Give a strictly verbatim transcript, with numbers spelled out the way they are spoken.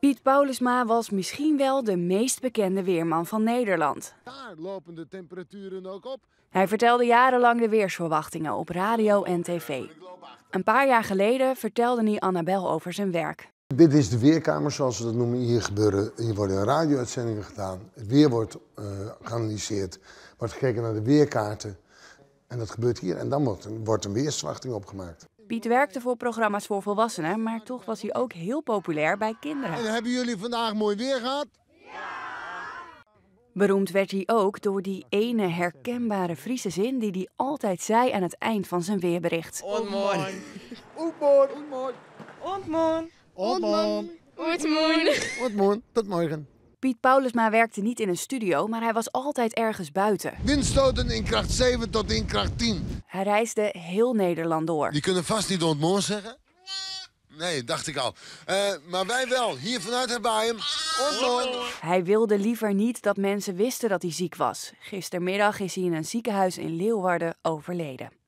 Piet Paulusma was misschien wel de meest bekende weerman van Nederland. Daar lopen de temperaturen ook op. Hij vertelde jarenlang de weersverwachtingen op radio en tv. Een paar jaar geleden vertelde hij Annabel over zijn werk. Dit is de weerkamer, zoals we dat noemen. Hier, gebeuren, hier worden radio-uitzendingen gedaan. Het weer wordt uh, geanalyseerd, wordt gekeken naar de weerkaarten. En dat gebeurt hier en dan wordt, wordt een weersverwachting opgemaakt. Piet werkte voor programma's voor volwassenen, maar toch was hij ook heel populair bij kinderen. En hebben jullie vandaag mooi weer gehad? Ja! Beroemd werd hij ook door die ene herkenbare Friese zin die hij altijd zei aan het eind van zijn weerbericht. Oant moarn. Oant moarn. Oant moarn. Oant moarn. Oant moarn. Oant moarn. Tot morgen. Piet Paulusma werkte niet in een studio, maar hij was altijd ergens buiten. Windstoten in kracht zeven tot in kracht tien. Hij reisde heel Nederland door. Die kunnen vast niet oant moarn zeggen? Nee. Nee, dacht ik al. Uh, maar wij wel. Hier vanuit hebben wij hem. Oant moarn. Hij wilde liever niet dat mensen wisten dat hij ziek was. Gistermiddag is hij in een ziekenhuis in Leeuwarden overleden.